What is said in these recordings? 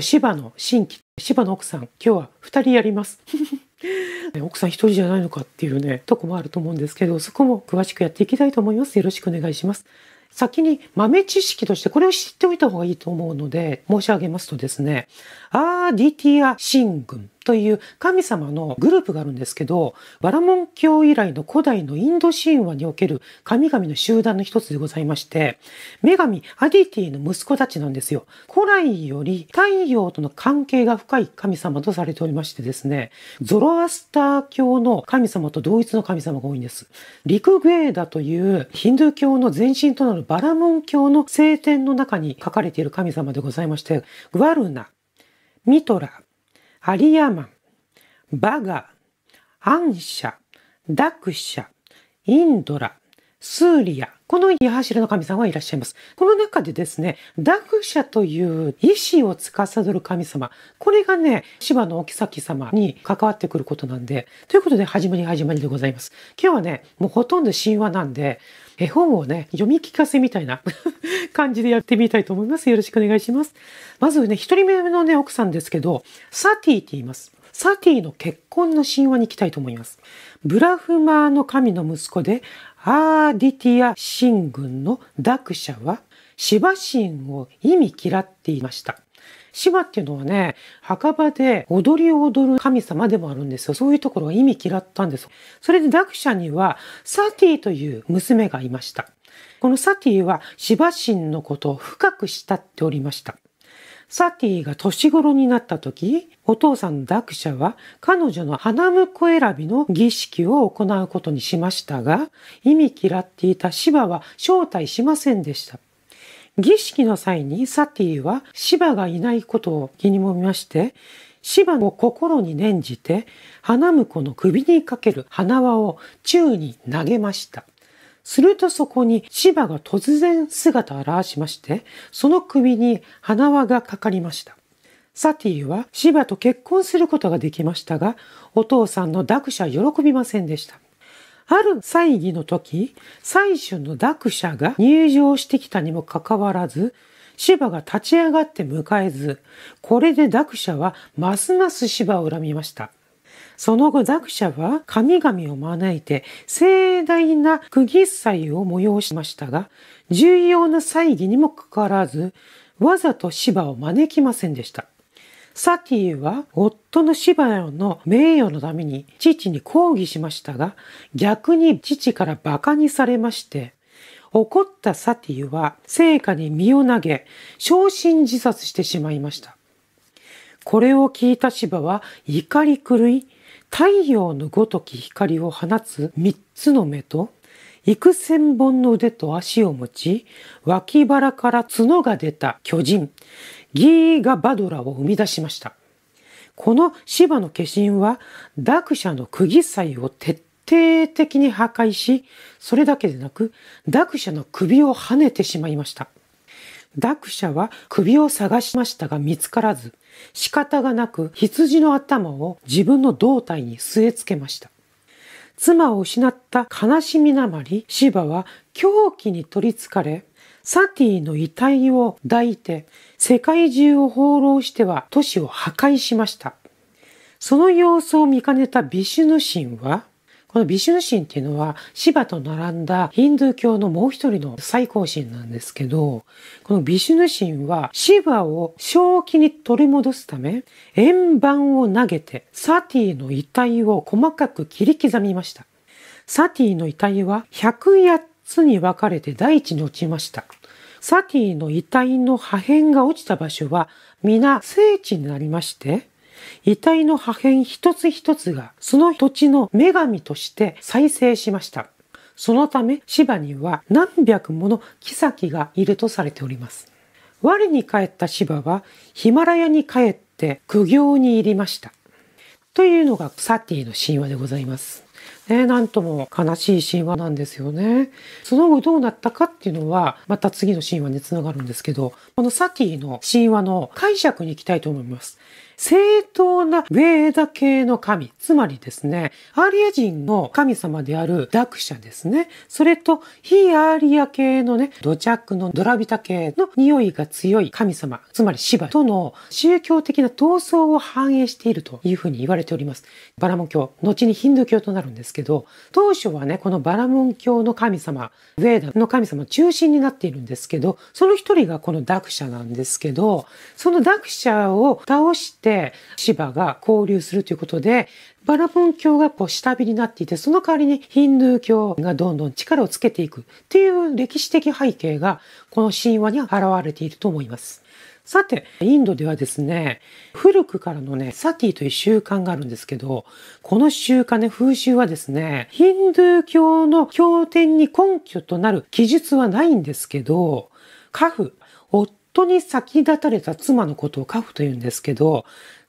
芝の新規、芝の奥さん、今日は2人やります。奥さん1人じゃないのかっていうね、とこもあると思うんですけど、そこも詳しくやっていきたいと思います。よろしくお願いします。先に豆知識としてこれを知っておいた方がいいと思うので申し上げますとですね、アーディティア神群という神様のグループがあるんですけど、バラモン教以来の古代のインド神話における神々の集団の一つでございまして、女神アディティの息子たちなんですよ。古来より太陽との関係が深い神様とされておりましてですね、ゾロアスター教の神様と同一の神様が多いんです。リクグェーダというヒンドゥー教の前身となるバラモン教の聖典の中に書かれている神様でございまして、グワルナ、ミトラ、アリヤマン、バガ、アンシャ、ダクシャ、インドラ、スーリア、この八柱の神様はいらっしゃいます。この中でですね、ダクシャという意志を司る神様、これがね、シヴァのお妃様に関わってくることなんで、ということで始まりでございます。今日はね、もうほとんど神話なんで、絵本をね、読み聞かせみたいな感じでやってみたいと思います。よろしくお願いします。まずね、一人目のね、奥さんですけど、サティって言います。サティの結婚の神話に行きたいと思います。ブラフマーの神の息子で、アーディティア神群のダクシャは、シバ神を忌み嫌っていました。シバっていうのはね、墓場で踊りを踊る神様でもあるんですよ。そういうところが忌み嫌ったんです。それでダクシャにはサティという娘がいました。このサティはシバ神のことを深く慕っておりました。サティが年頃になった時、お父さんのダクシャは彼女の花婿選びの儀式を行うことにしましたが、忌み嫌っていたシバは招待しませんでした。儀式の際にサティはシバがいないことを気にもみまして、シバを心に念じて花婿の首にかける花輪を宙に投げました。するとそこにシバが突然姿を現しまして、その首に花輪がかかりました。サティはシバと結婚することができましたが、お父さんのダクシャは喜びませんでした。ある祭儀の時、祭主のダクシャが入場してきたにもかかわらず、シバが立ち上がって迎えず、これでダクシャはますますシバを恨みました。その後、ダクシャは神々を招いて盛大な釘祭を催しましたが、重要な祭儀にもかかわらず、わざとシバを招きませんでした。サティは夫のシバの名誉のために父に抗議しましたが、逆に父から馬鹿にされまして、怒ったサティは聖火に身を投げ、焼身自殺してしまいました。これを聞いたシバは怒り狂い、太陽のごとき光を放つ3つの目と、幾千本の腕と足を持ち、脇腹から角が出た巨人、ギーガバドラを生み出しました。このシバの化身は、ダクシャの釘祭を徹底的に破壊し、それだけでなく、ダクシャの首を跳ねてしまいました。ダクシャは首を探しましたが見つからず、仕方がなく羊の頭を自分の胴体に据え付けました。妻を失った悲しみなまり、シバは狂気に取りつかれ、サティの遺体を抱いて世界中を放浪しては都市を破壊しました。その様子を見かねたビシュヌ神は、このビシュヌ神っていうのはシバと並んだヒンドゥー教のもう一人の最高神なんですけど、このビシュヌ神はシバを正気に取り戻すため、円盤を投げてサティの遺体を細かく切り刻みました。サティの遺体は108つに分かれて大地に落ちました。サティの遺体の破片が落ちた場所は皆聖地になりまして、遺体の破片一つ一つがその土地の女神として再生しました。そのためシバには何百もの妃がいるとされております。我に帰ったシバはヒマラヤに帰って苦行に入りました。というのがサティの神話でございます。ね、なんとも悲しい神話なんですよね。その後どうなったかっていうのは、また次の神話につながるんですけど、このサティの神話の解釈に行きたいと思います。正当なヴェーダ系の神、つまりですね、アーリア人の神様であるダクシャですね。それと、非アーリア系のね、土着のドラビタ系の匂いが強い神様、つまりシバとの宗教的な闘争を反映しているというふうに言われております。バラモン教、後にヒンドゥー教となるんですけど、当初はね、このバラモン教の神様、ヴェーダの神様中心になっているんですけど、その一人がこのダクシャなんですけど、そのダクシャを倒して、シバが交流するということで、バラモン教がこう下火になっていて、その代わりにヒンドゥー教がどんどん力をつけていくっていう歴史的背景がこの神話に現れていると思います。さて、インドではですね、古くからのね、サティという習慣があるんですけど、この習慣ね、風習はですね、ヒンドゥー教の経典に根拠となる記述はないんですけど、カフ、夫に先立たれた妻のことをカフと言うんですけど、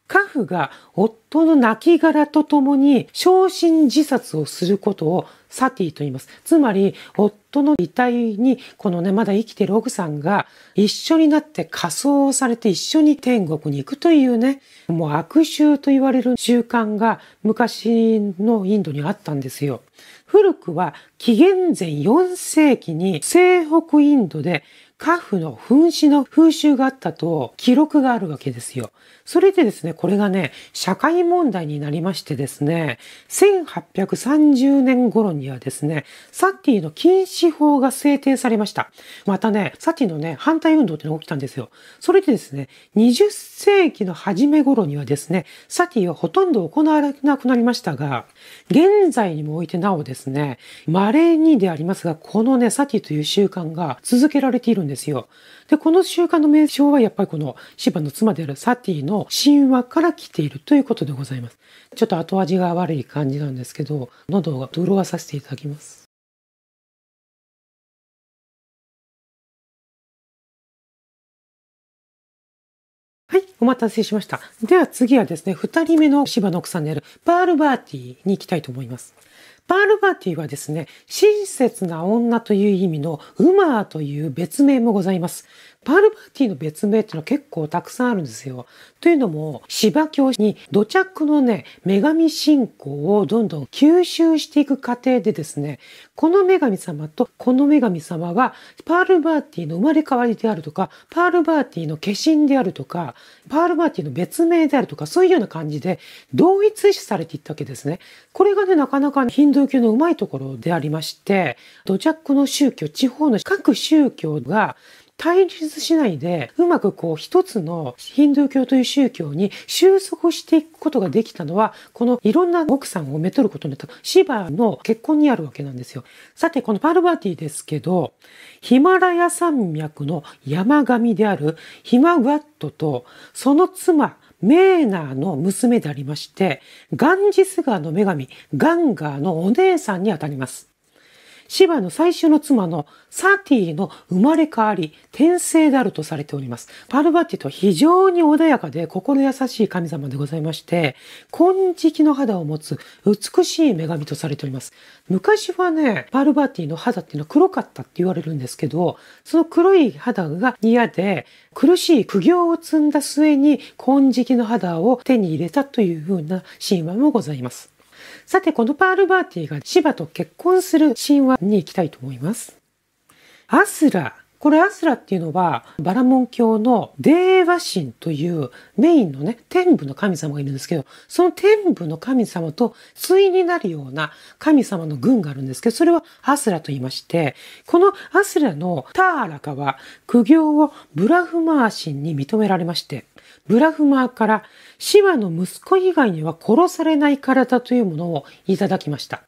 カフが夫の亡骸とともに焼身自殺をすることをサティと言います。つまり、夫の遺体にこのね、まだ生きている奥さんが一緒になって火葬をされて一緒に天国に行くというね、もう悪習と言われる習慣が昔のインドにあったんですよ。古くは紀元前4世紀に西北インドでカフの噴死の風習があったと記録があるわけですよ。それでですね、これがね、社会問題になりましてですね、1830年頃にはですね、サティの禁止法が制定されました。またね、サティのね、反対運動っていうのが起きたんですよ。それでですね、20世紀の初め頃にはですね、サティはほとんど行われなくなりましたが、現在にもおいてなおですね、稀にでありますが、このね、サティという習慣が続けられているんです。で、この習慣の名称はやっぱりこのシバの妻であるサティの神話から来ているということでございます。ちょっと後味が悪い感じなんですけど、喉を潤わさせていただきます。はい、お待たせしました。では次はですね、2人目のシバの奥さんであるパールバーティに行きたいと思います。パールバーティはですね、親切な女という意味のウマーという別名もございます。パールバーティの別名っていうのは結構たくさんあるんですよ。というのも、シバ教に土着のね、女神信仰をどんどん吸収していく過程でですね、この女神様とこの女神様は、パールバーティの生まれ変わりであるとか、パールバーティの化身であるとか、パールバーティの別名であるとか、そういうような感じで同一視されていったわけですね。これがね、なかなかヒンドゥー教のうまいところでありまして、土着の宗教、地方の各宗教が対立しないで、うまくこう一つのヒンドゥー教という宗教に収束していくことができたのは、このいろんな奥さんをめとることによったシバの結婚にあるわけなんですよ。さて、このパールバーティですけど、ヒマラヤ山脈の山神であるヒマワットと、その妻、メーナーの娘でありまして、ガンジス川の女神、ガンガーのお姉さんにあたります。シバの最初の妻のサティの生まれ変わり、転生であるとされております。パールバーティとは非常に穏やかで心優しい神様でございまして、金色の肌を持つ美しい女神とされております。昔はね、パールバーティの肌っていうのは黒かったって言われるんですけど、その黒い肌が嫌で、苦しい苦行を積んだ末に金色の肌を手に入れたというふうな神話もございます。さて、このパールバーティがシバと結婚する神話に行きたいと思います。アスラ。これアスラっていうのは、バラモン教のデーワ神というメインのね、天部の神様がいるんですけど、その天部の神様と対になるような神様の軍があるんですけど、それはアスラと言いまして、このアスラのターラカは苦行をブラフマー神に認められまして、ブラフマーからシバの息子以外には殺されない体というものをいただきました。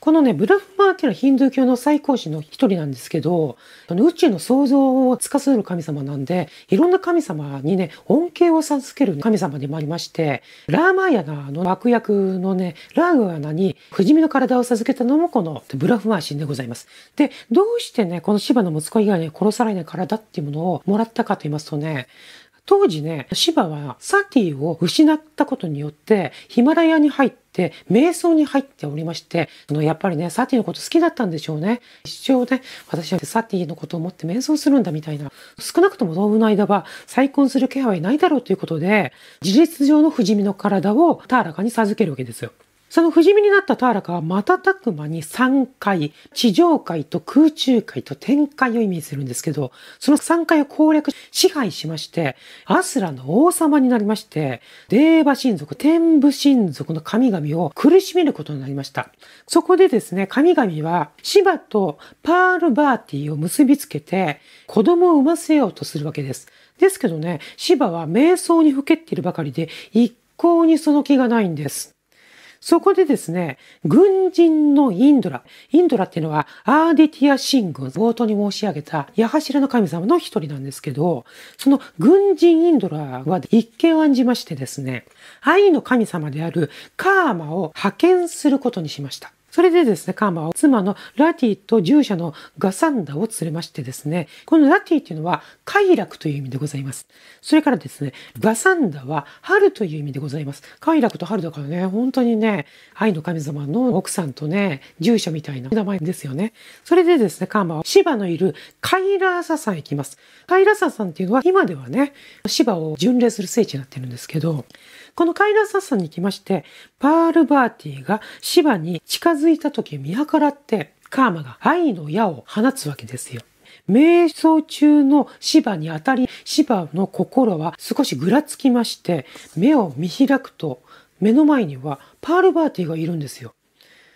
このね、ブラフマーっていうのはヒンドゥー教の最高神の一人なんですけど、宇宙の創造を司る神様なんで、いろんな神様にね、恩恵を授ける神様でもありまして、ラーマーヤナの悪役のね、ラーグアナに不死身の体を授けたのもこのブラフマー神でございます。で、どうしてね、このシバの息子以外に殺されない体っていうものをもらったかと言いますとね、当時ね、シバはサティを失ったことによってヒマラヤに入って瞑想に入っておりまして、やっぱりね、サティのこと好きだったんでしょうね。一生ね、私はサティのことを思って瞑想するんだみたいな、少なくとも老夫の間は再婚する気配はいないだろうということで、事実上の不死身の体をターラカに授けるわけですよ。その不死身になったターラカは瞬く間に3回、地上界と空中界と天界を意味するんですけど、その3界を攻略、支配しまして、アスラの王様になりまして、デーバ神族、天武神族の神々を苦しめることになりました。そこでですね、神々はシバとパールバーティを結びつけて、子供を産ませようとするわけです。ですけどね、シバは瞑想にふけっているばかりで、一向にその気がないんです。そこでですね、軍人のインドラ。インドラっていうのはアーディティア神軍、冒頭に申し上げた矢柱の神様の一人なんですけど、その軍人インドラは一見案じましてですね、愛の神様であるカーマを派遣することにしました。それでですね、カーマは妻のラティと従者のガサンダを連れましてですね、このラティというのは快楽という意味でございます。それからですね、ガサンダは春という意味でございます。快楽と春だからね、本当にね、愛の神様の奥さんとね、従者みたいな名前ですよね。それでですね、カーマはシバのいるカイラーサ山へ行きます。カイラーサ山っていうのは今ではね、シバを巡礼する聖地になってるんですけど、このカイラーサ山に行きまして、パールバーティがシバに近づいた時を見計らって、カーマが愛の矢を放つわけですよ。瞑想中のシバに当たり、シバの心は少しぐらつきまして、目を見開くと、目の前にはパールバーティがいるんですよ。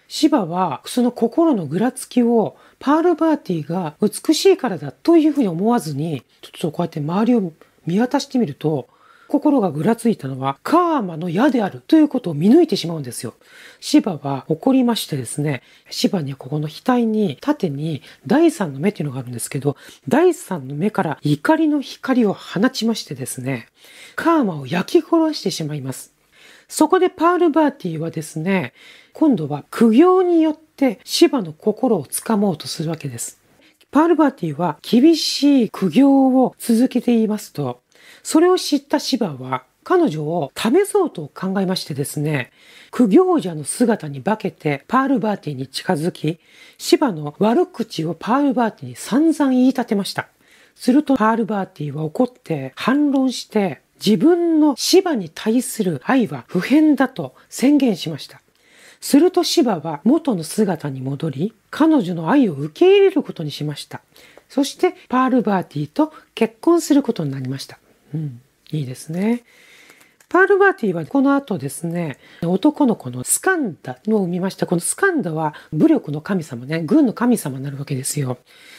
シバはその心のぐらつきをパールバーティが美しいからだというふうに思わずに、ちょっとこうやって周りを見渡してみると、心がぐらついたのはカーマの矢であるということを見抜いてしまうんですよ。シバは怒りましてですね、シバにはここの額に縦に第三の目っていうのがあるんですけど、第三の目から怒りの光を放ちましてですね、カーマを焼き殺してしまいます。そこでパールバーティはですね、今度は苦行によってシバの心を掴もうとするわけです。パールバーティは厳しい苦行を続けていますと、それを知ったシバは彼女を試そうと考えましてですね、苦行者の姿に化けてパールバーティに近づき、シバの悪口をパールバーティに散々言い立てました。するとパールバーティは怒って反論して、自分のシバに対する愛は不変だと宣言しました。するとシバは元の姿に戻り、彼女の愛を受け入れることにしました。そしてパールバーティと結婚することになりました。うん、いいですね。パールバーティはこの後ですね、男の子のスカンダを生みました。このスカンダは武力の神様ね、軍の神様になるわけですよ。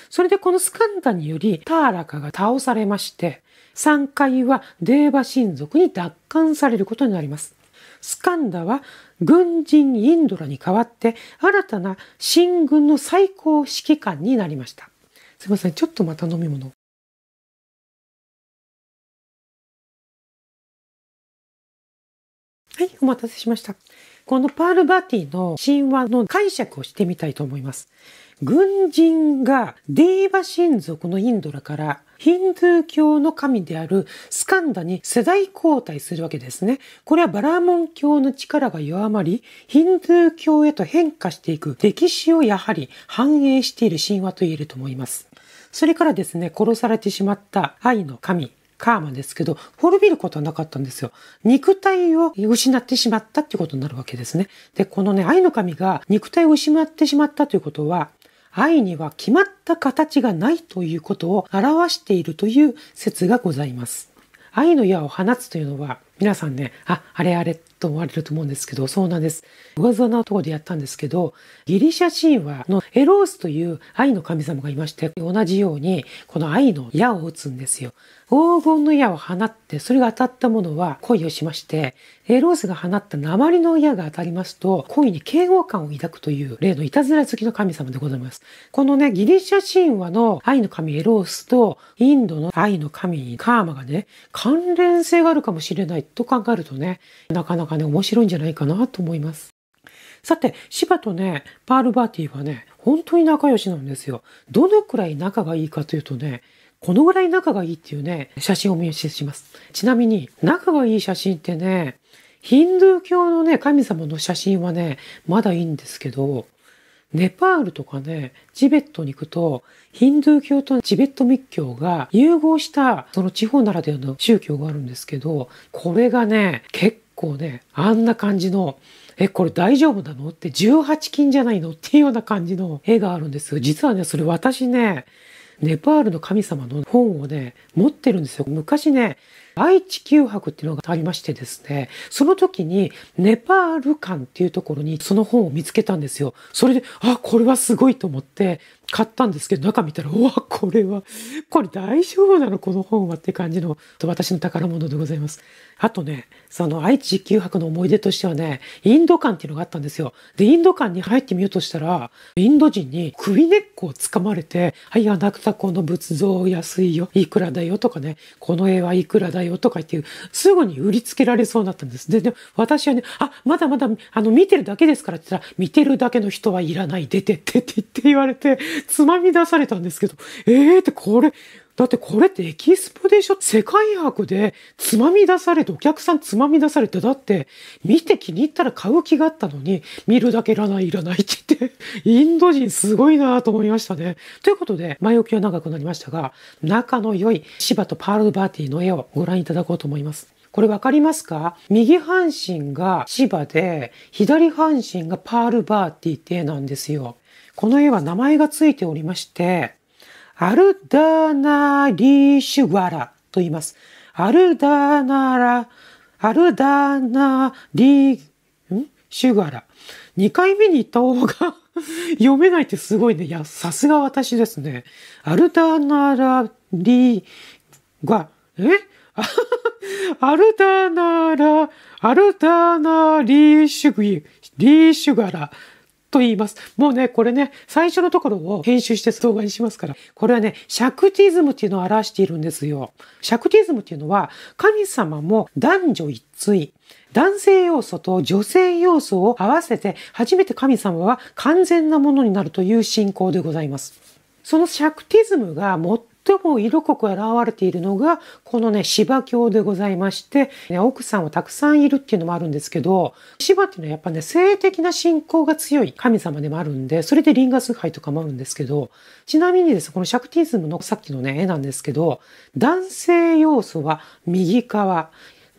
それでこのスカンダによりターラカが倒されまして、3回はデーバ神族に奪還されることになります。スカンダは軍人インドラに代わって新たな新軍の最高指揮官になりました。すいません、ちょっとまた飲み物。はい、お待たせしました。このパールバーティの神話の解釈をしてみたいと思います。軍人がデーバ神族のインドラからヒンドゥー教の神であるスカンダに世代交代するわけですね。これはバラーモン教の力が弱まり、ヒンドゥー教へと変化していく歴史をやはり反映している神話と言えると思います。それからですね、殺されてしまった愛の神、カーマですけど、滅びることはなかったんですよ。肉体を失ってしまったっていうことになるわけですね。で、このね、愛の神が肉体を失ってしまったということは、愛には決まった形がないということを表しているという説がございます。愛の矢を放つというのは、皆さんね、あれと思われると思うんですけど、そうなんです。上座のところでやったんですけど、ギリシャ神話のエロースという愛の神様がいまして、同じように、この愛の矢を打つんですよ。黄金の矢を放って、それが当たったものは恋をしまして、エロースが放った鉛の矢が当たりますと、恋に嫌悪感を抱くという例のいたずら好きの神様でございます。このね、ギリシャ神話の愛の神エロースと、インドの愛の神カーマがね、関連性があるかもしれないと考えるとね、なかなかね、面白いんじゃないかなと思います。さて、シバとね、パールバーティはね、本当に仲良しなんですよ。どのくらい仲がいいかというとね、このぐらい仲がいいっていうね、写真をお見せします。ちなみに、仲がいい写真ってね、ヒンドゥー教のね、神様の写真はね、まだいいんですけど、ネパールとかね、チベットに行くと、ヒンドゥー教とチベット密教が融合した、その地方ならではの宗教があるんですけど、これがね、結構ね、あんな感じの、これ大丈夫なのって18金じゃないのっていうような感じの絵があるんですよ。実はね、それ私ね、ネパールの神様の本をね、持ってるんですよ。昔ね、愛・地球博っていうのがありましてですね、その時にネパール館っていうところにその本を見つけたんですよ。それで、あ、これはすごいと思って買ったんですけど、中見たら、うわ、これ大丈夫なのこの本はって感じの、私の宝物でございます。あとね、その愛・地球博の思い出としてはね、インド館っていうのがあったんですよ。で、インド館に入ってみようとしたら、インド人に首根っこを掴まれて、はい、あなたこの仏像安いよ、いくらだよとかね、この絵はいくらだよとか言って、すぐに売りつけられそうになったんです。で、私はね、あ、まだまだ、見てるだけですからって言ったら、見てるだけの人はいらない、出てってって言われて、つまみ出されたんですけど、ってこれ、だってこれってエキスポでしょ？世界博でつまみ出されて、お客さんつまみ出されて、だって見て気に入ったら買う気があったのに、見るだけいらないって言って、インド人すごいなぁと思いましたね。ということで、前置きは長くなりましたが、仲の良いシヴァとパールヴァーティの絵をご覧いただこうと思います。これわかりますか？右半身がシヴァで、左半身がパールヴァーティって絵なんですよ。この絵は名前がついておりまして、アルダーナリーシュワラと言います。アルダーナリーシュワラ。2回目に行った方が読めないってすごいね。いや、さすが私ですね。アルダーナラリーが、アルダーナリーシュワラ。と言います。もうね、これね、最初のところを編集して動画にしますから、これはね、シャクティズムっていうのを表しているんですよ。シャクティズムっていうのは、神様も男女一対、男性要素と女性要素を合わせて、初めて神様は完全なものになるという信仰でございます。そのシャクティズムが最も色濃く現れているのが、このね、シヴァ教でございまして、奥さんはたくさんいるっていうのもあるんですけど、シヴァっていうのはやっぱね、性的な信仰が強い神様でもあるんで、それでリンガ崇拝とかもあるんですけど、ちなみにですね、このシャクティズムのさっきのね、絵なんですけど、男性要素は右側、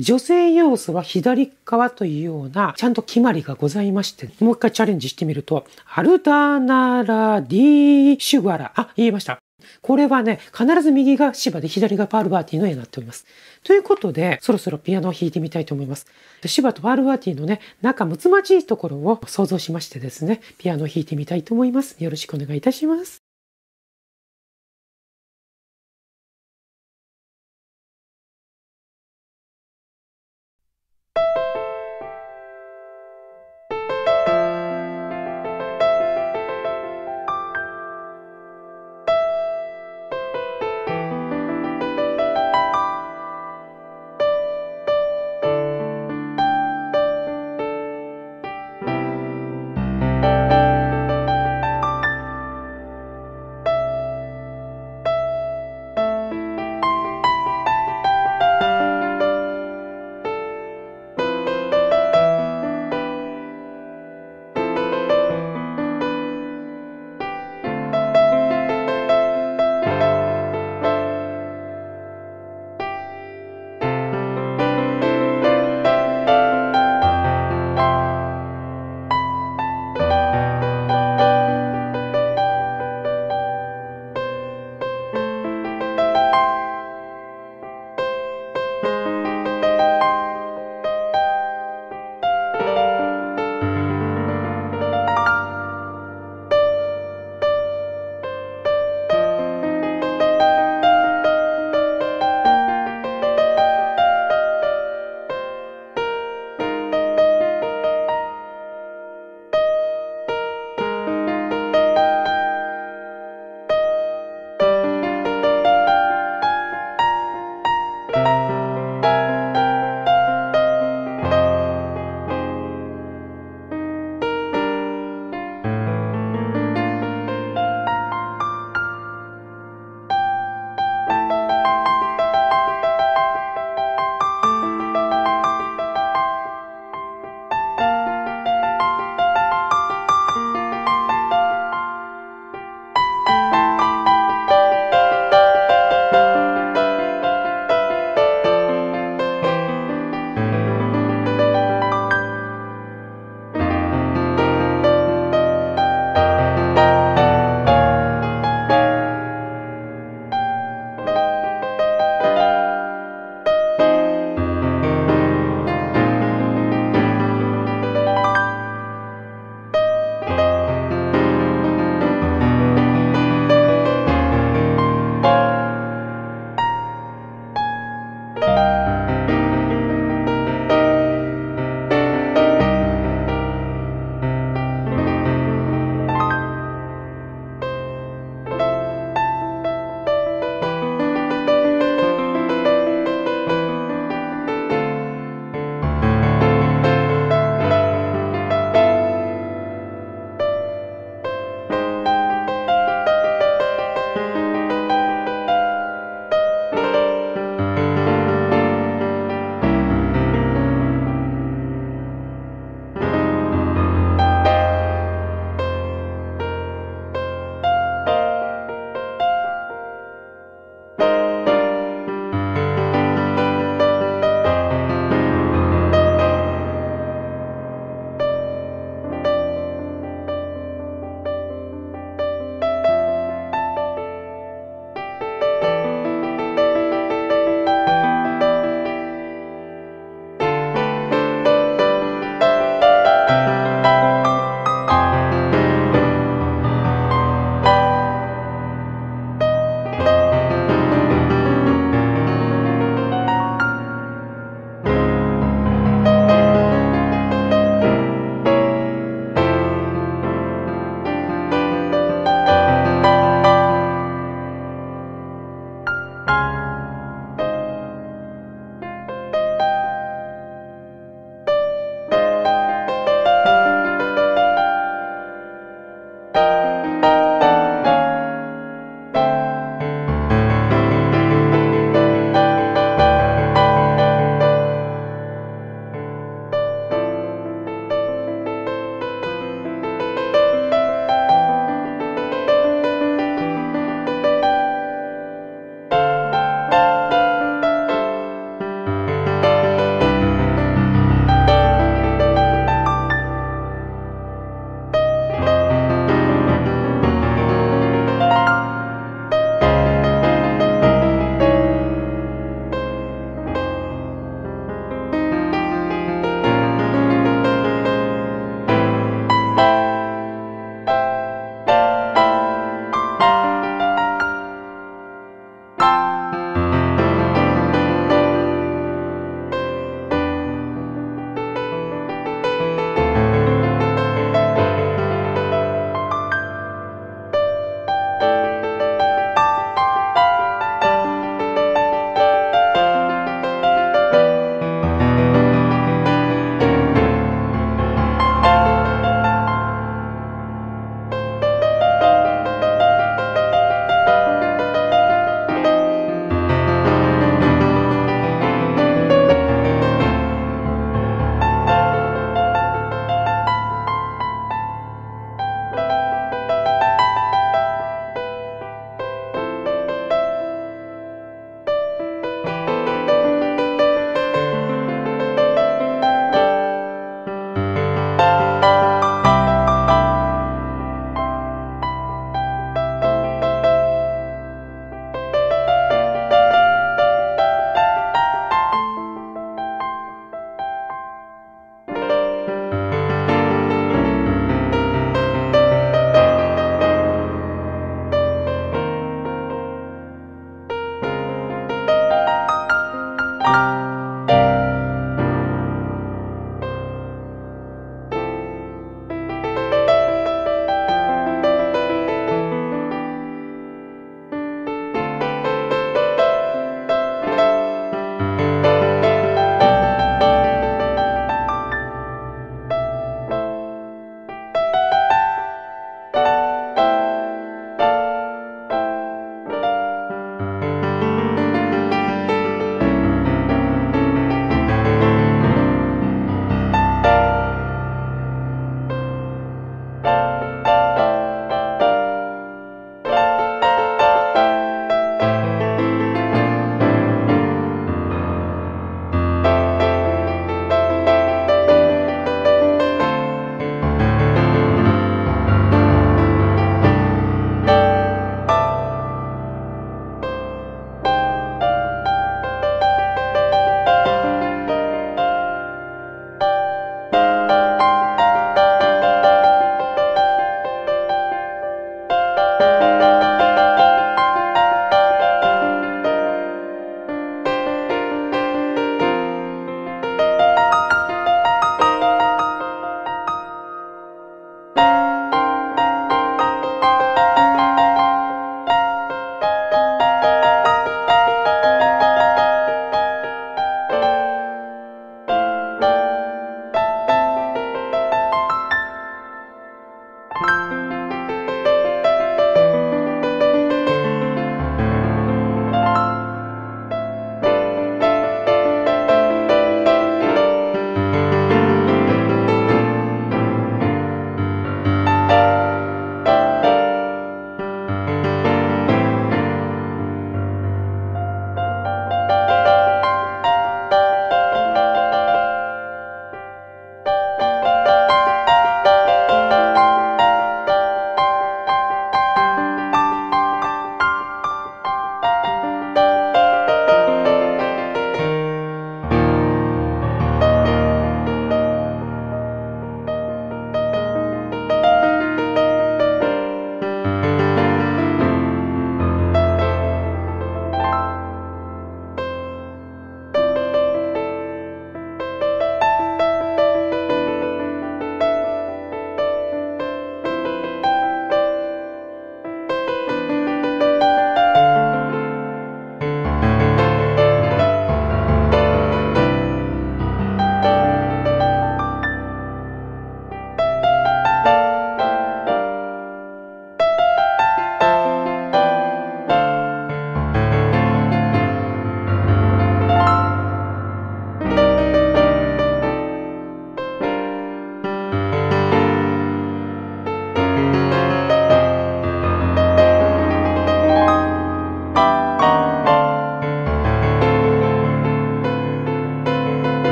女性要素は左側というような、ちゃんと決まりがございまして、もう一回チャレンジしてみると、アルダーナラディシュガラ。あ、言えました。これはね、必ず右がシヴァで左がパールヴァーティの絵になっております。ということで、そろそろピアノを弾いてみたいと思います。シヴァとパールヴァーティのね、仲睦まじいところを想像しましてですね、ピアノを弾いてみたいと思います。よろしくお願いいたします。